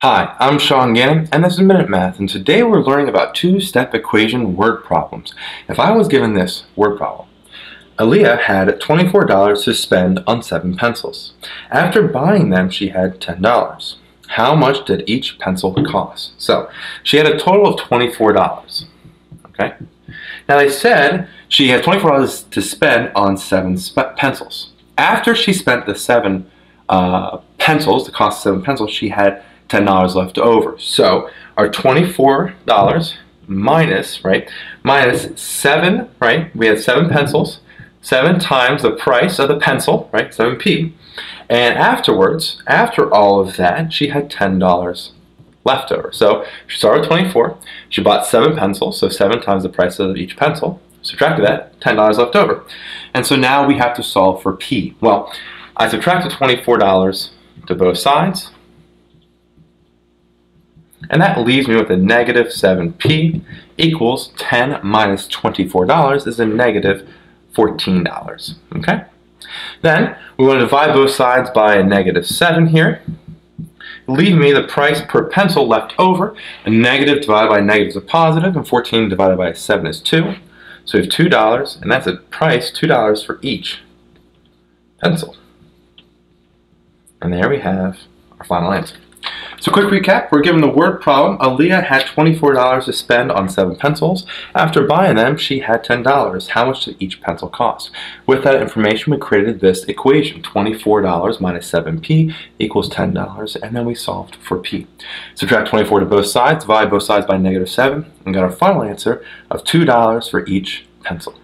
Hi, I'm Sean Gannon, and this is Minute Math, and today we're learning about two-step equation word problems. If I was given this word problem, Aaliyah had $24 to spend on 7 pencils. After buying them, she had $10. How much did each pencil cost? So, she had a total of $24, okay? Now, they said she had $24 to spend on 7 pencils. After she spent the 7 pencils, the cost of 7 pencils, she had $10 left over. So our $24 minus 7, right? We had 7 pencils, 7 times the price of the pencil, right? 7p. And afterwards, after all of that, she had $10 left over. So she started with 24. She bought 7 pencils, so 7 times the price of each pencil. Subtracted that, $10 left over. And so now we have to solve for p. Well, I subtracted $24 to both sides, and that leaves me with a negative 7p equals 10 minus $24 is a negative $14, okay? Then we want to divide both sides by a negative 7 here. Leave me the price per pencil left over. A negative divided by a negative is a positive, and 14 divided by a 7 is 2. So we have $2, and that's a price, $2 for each pencil. And there we have our final answer. So quick recap, we're given the word problem. Aaliyah had $24 to spend on 7 pencils. After buying them, she had $10. How much did each pencil cost? With that information, we created this equation, $24 minus 7p equals $10, and then we solved for p. Subtract 24 to both sides, divide both sides by negative 7, and got our final answer of $2 for each pencil.